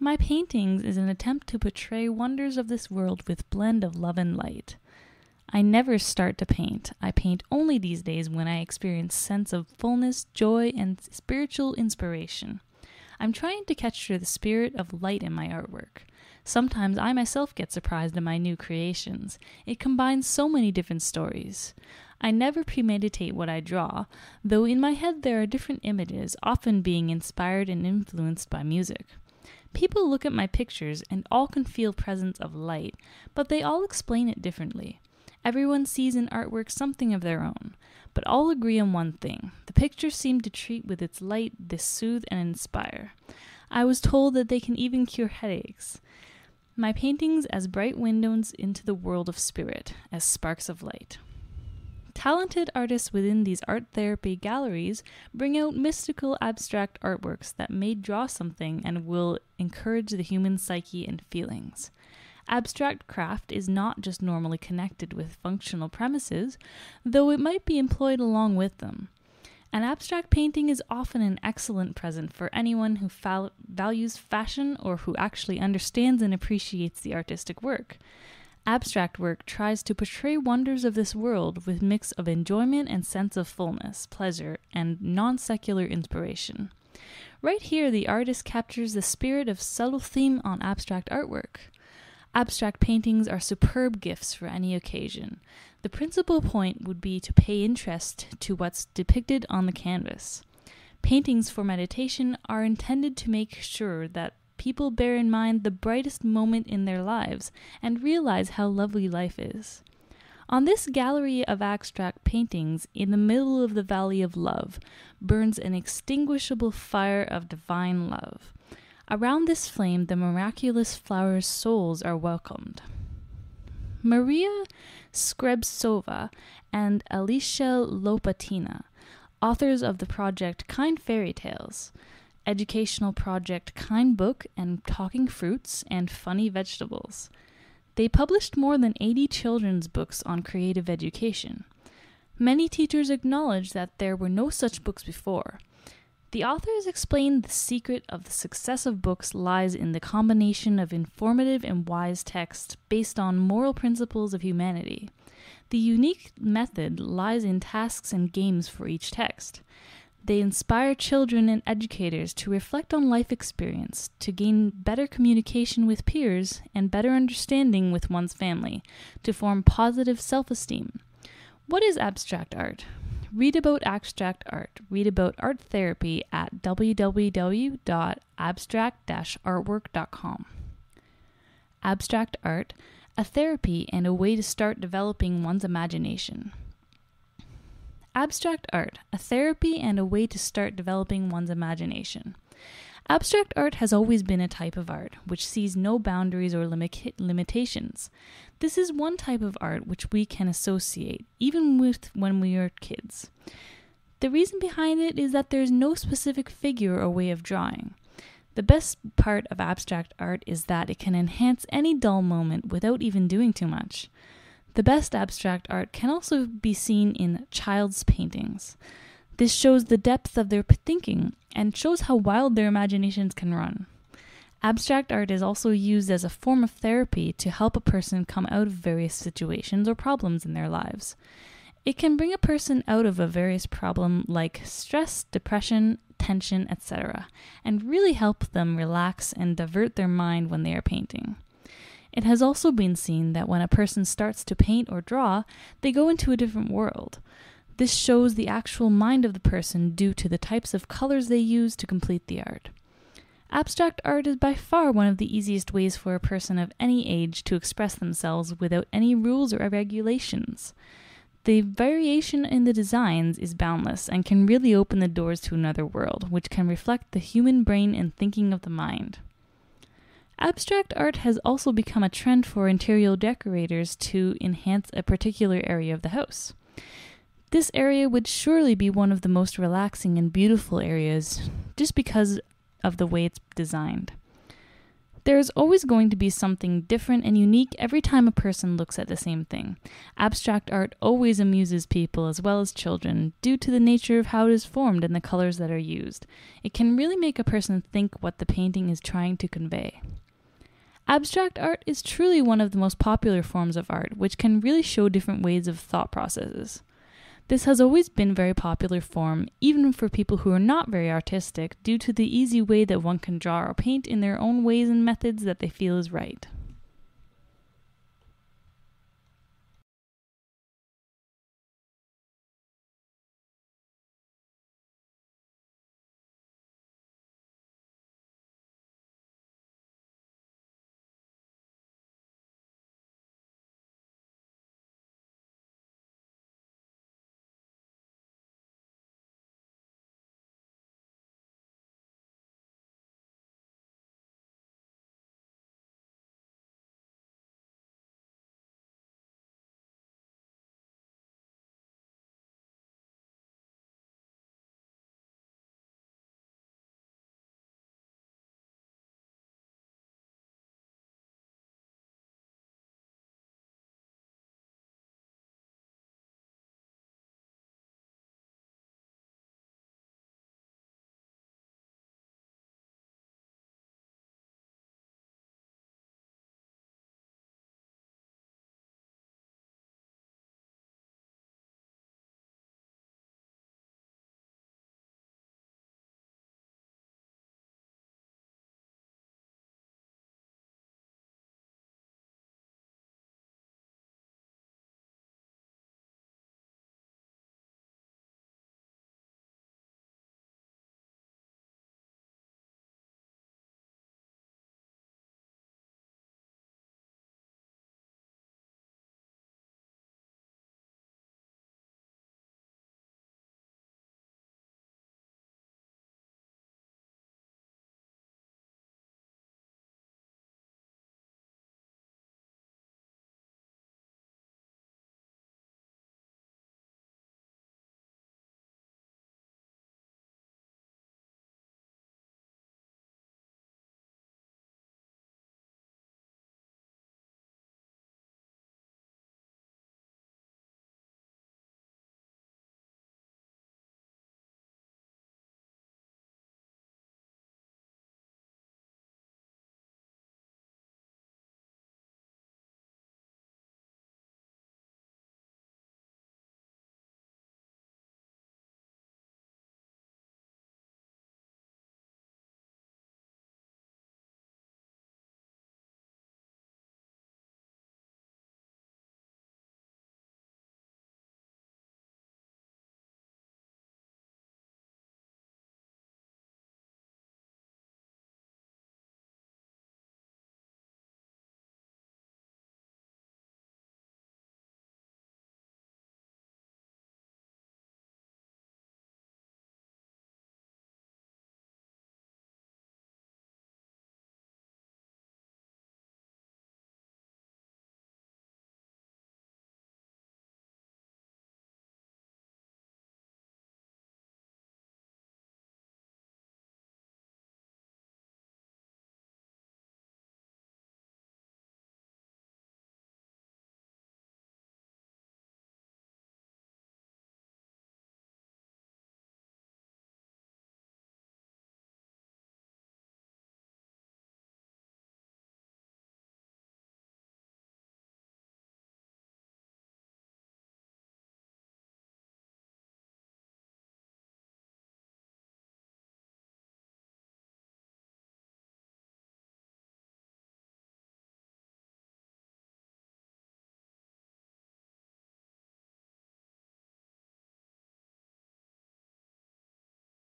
My paintings is an attempt to portray wonders of this world with blend of love and light. I never start to paint. I paint only these days when I experience sense of fullness, joy, and spiritual inspiration. I'm trying to capture the spirit of light in my artwork. Sometimes I myself get surprised in my new creations. It combines so many different stories. I never premeditate what I draw, though in my head there are different images, often being inspired and influenced by music. People look at my pictures and all can feel presence of light, but they all explain it differently. Everyone sees in artwork something of their own, but all agree on one thing. The pictures seem to treat with its light, this soothe and inspire. I was told that they can even cure headaches. My paintings as bright windows into the world of spirit, as sparks of light. Talented artists within these art therapy galleries bring out mystical abstract artworks that may draw something and will encourage the human psyche and feelings. Abstract craft is not just normally connected with functional premises, though it might be employed along with them. An abstract painting is often an excellent present for anyone who values fashion or who actually understands and appreciates the artistic work. Abstract work tries to portray wonders of this world with mix of enjoyment and sense of fullness, pleasure, and non-secular inspiration. Right here, the artist captures the spirit of subtle theme on abstract artwork. Abstract paintings are superb gifts for any occasion. The principal point would be to pay interest to what's depicted on the canvas. Paintings for meditation are intended to make sure that people bear in mind the brightest moment in their lives and realize how lovely life is. On this gallery of abstract paintings, in the middle of the valley of love, burns an inextinguishable fire of divine love. Around this flame, the miraculous flowers' souls are welcomed. Maria Skrebtsova and Alicia Lopatina, authors of the project Kind Fairy Tales, educational project Kind Book and Talking Fruits and Funny Vegetables. They published more than 80 children's books on creative education. Many teachers acknowledge that there were no such books before. The authors explain the secret of the success of books lies in the combination of informative and wise texts based on moral principles of humanity. The unique method lies in tasks and games for each text. They inspire children and educators to reflect on life experience, to gain better communication with peers and better understanding with one's family, to form positive self-esteem. What is abstract art? Read about abstract art. Read about art therapy at www.abstract-artwork.com. Abstract art, a therapy and a way to start developing one's imagination. Abstract art, a therapy and a way to start developing one's imagination. Abstract art has always been a type of art which sees no boundaries or limitations. This is one type of art which we can associate, even with when we are kids. The reason behind it is that there is no specific figure or way of drawing. The best part of abstract art is that it can enhance any dull moment without even doing too much. The best abstract art can also be seen in child's paintings. This shows the depth of their thinking and shows how wild their imaginations can run. Abstract art is also used as a form of therapy to help a person come out of various situations or problems in their lives. It can bring a person out of a various problem like stress, depression, tension, etc., and really help them relax and divert their mind when they are painting. It has also been seen that when a person starts to paint or draw, they go into a different world. This shows the actual mind of the person due to the types of colors they use to complete the art. Abstract art is by far one of the easiest ways for a person of any age to express themselves without any rules or regulations. The variation in the designs is boundless and can really open the doors to another world, which can reflect the human brain and thinking of the mind. Abstract art has also become a trend for interior decorators to enhance a particular area of the house. This area would surely be one of the most relaxing and beautiful areas just because of the way it's designed. There is always going to be something different and unique every time a person looks at the same thing. Abstract art always amuses people as well as children due to the nature of how it is formed and the colors that are used. It can really make a person think what the painting is trying to convey. Abstract art is truly one of the most popular forms of art, which can really show different ways of thought processes. This has always been a very popular form, even for people who are not very artistic, due to the easy way that one can draw or paint in their own ways and methods that they feel is right.